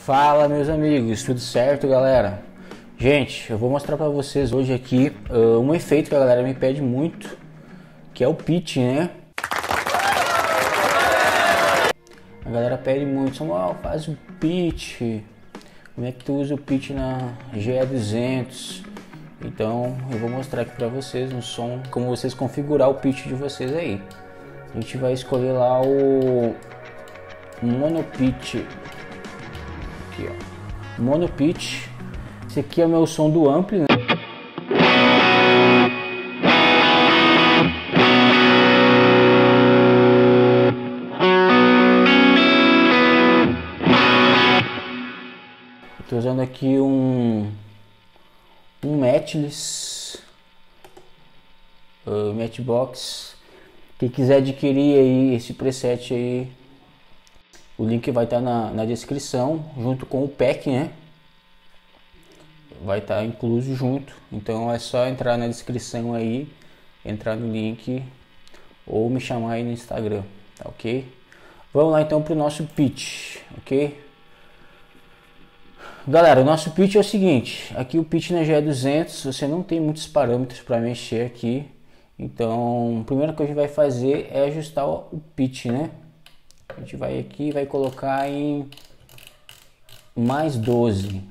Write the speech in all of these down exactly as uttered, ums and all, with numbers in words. Fala, meus amigos, tudo certo, galera? Gente, eu vou mostrar pra vocês hoje aqui uh, um efeito que a galera me pede muito, que é o pitch, né? A galera pede muito, Samuel, faz o pitch, como é que tu usa o pitch na G E duzentos? Então eu vou mostrar aqui pra vocês um som, como vocês configurar o pitch de vocês aí. A gente vai escolher lá o mono pitch, aqui ó, mono pitch. Esse aqui é o meu som do ampli, né? Estou usando aqui um um matchless, uh, matchbox. Quem quiser adquirir aí esse preset aí, o link vai estar tá na, na descrição junto com o pack, né? Vai estar tá incluso junto, então é só entrar na descrição aí, entrar no link ou me chamar aí no Instagram, tá ok? Vamos lá então para o nosso pitch, ok? Galera, o nosso pitch é o seguinte, aqui o pitch na G E duzentos, você não tem muitos parâmetros para mexer aqui, então a primeira coisa que a gente vai fazer é ajustar o pitch, né? A gente vai aqui e vai colocar em mais doze.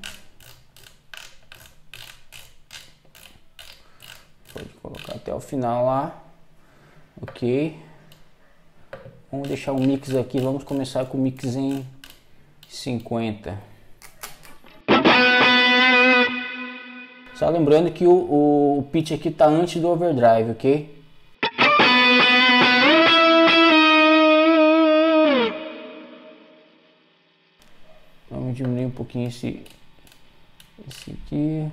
Pode colocar até o final lá, ok? Vamos deixar o mix aqui, vamos começar com o mix em cinquenta. Só lembrando que o, o, o pitch aqui tá antes do overdrive, ok? Vamos diminuir um pouquinho esse, esse aqui.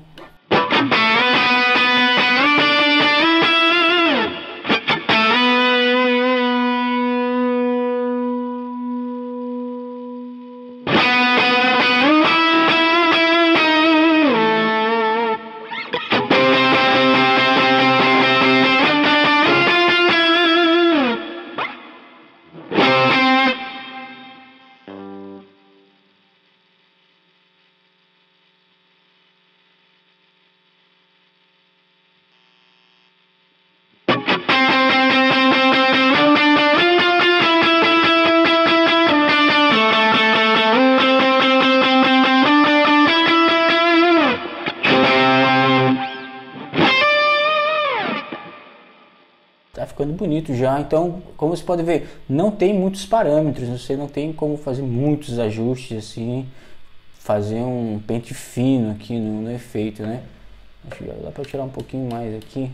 Ficando bonito já. Então, como você pode ver, não tem muitos parâmetros, você não tem como fazer muitos ajustes assim, fazer um pente fino aqui no, no efeito, né? Acho que dá para tirar um pouquinho mais aqui.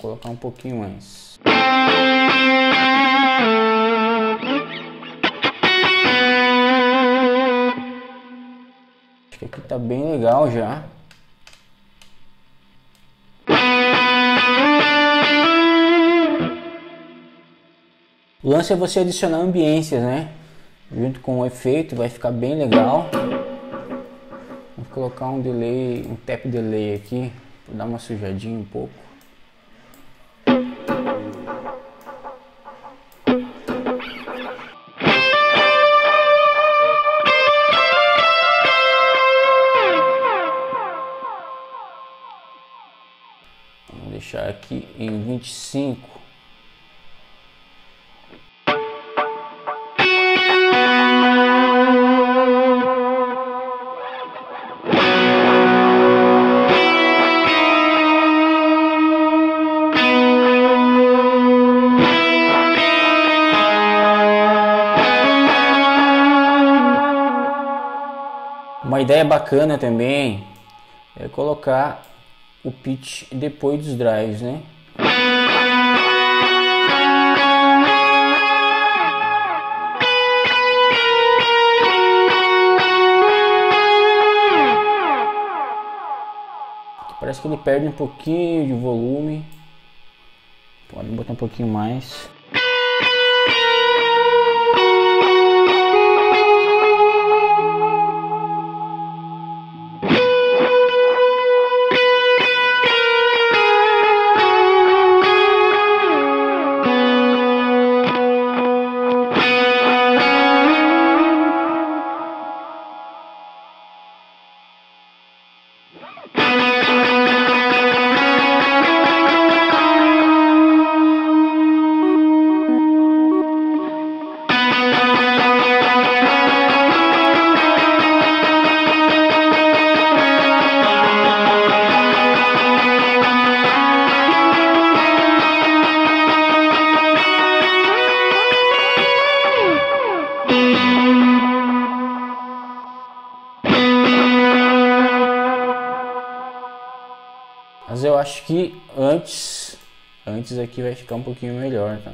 Colocar um pouquinho mais. Acho que aqui tá bem legal já. O lance é você adicionar ambiências, né? Junto com o efeito, vai ficar bem legal. Vou colocar um delay, um tap delay aqui, para dar uma sujadinha um pouco. Deixar aqui em vinte e cinco. Uma ideia bacana também é colocar o pitch depois dos drives, né? Parece que ele perde um pouquinho de volume. Pode botar um pouquinho mais. Mas eu acho que antes, antes aqui vai ficar um pouquinho melhor, tá?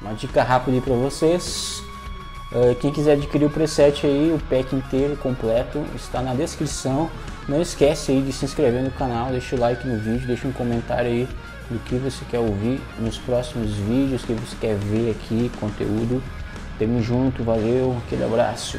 Uma dica rápida para vocês. Uh, quem quiser adquirir o preset aí, o pack inteiro, completo, está na descrição. Não esquece aí de se inscrever no canal, deixa o like no vídeo, deixa um comentário aí do que você quer ouvir nos próximos vídeos, que você quer ver aqui, conteúdo. Tamo junto, valeu, aquele abraço.